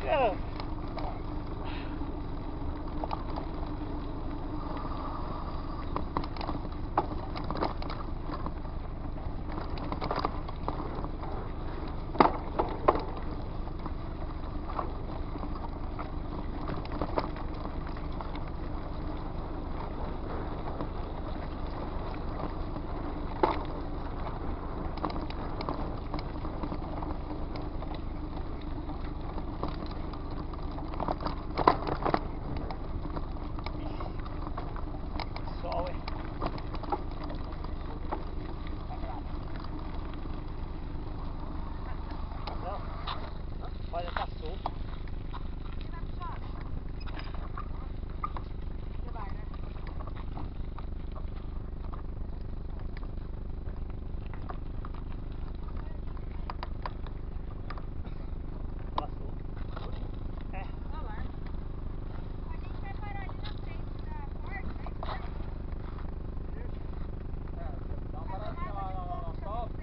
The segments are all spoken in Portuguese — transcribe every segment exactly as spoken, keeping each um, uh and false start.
we go.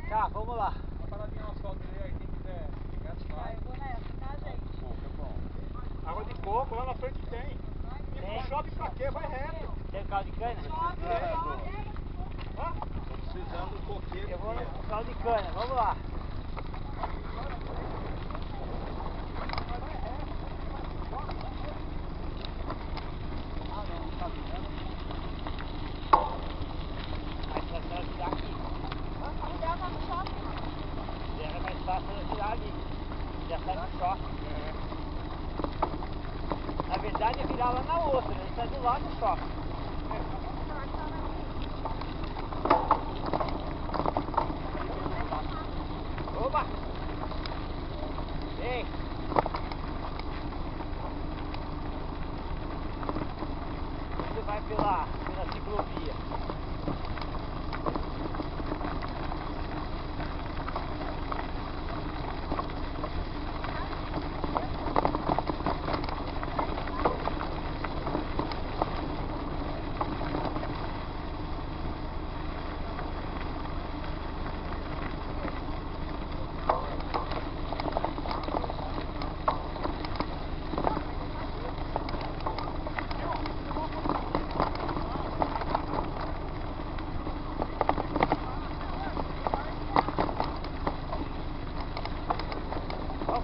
Tá, vamos lá. Uma paradinha no asfalto aí, quem quiser pegar as partes. Vou nessa, tá, gente? Coco, é bom. Água de coco, lá na frente tem. Não chove pra quê? Vai reto. Tem caldo de cana? Chove, é. Hã? Tô precisando do coqueiro. Eu vou no caldo de cana, vamos lá. Na verdade é virar lá na outra, né? Sai do lado do shopping. Oba! Ei! Você vai pela, pela ciclovia.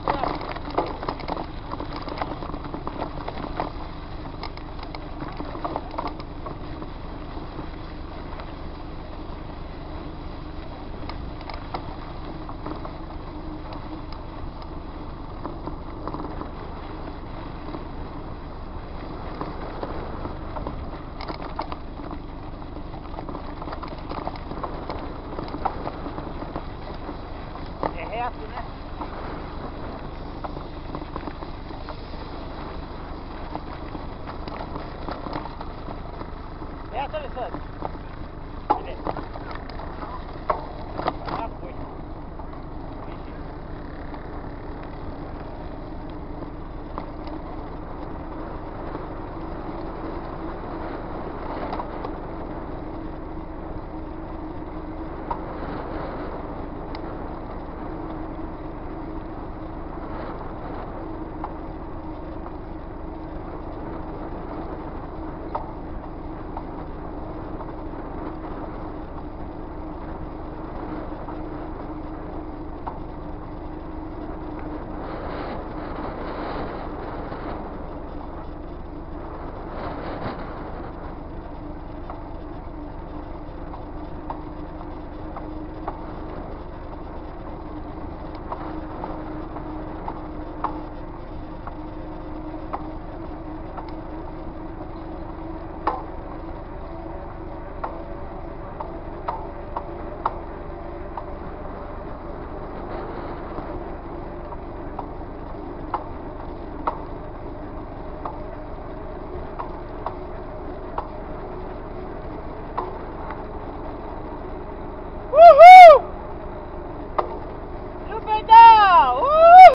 Okay.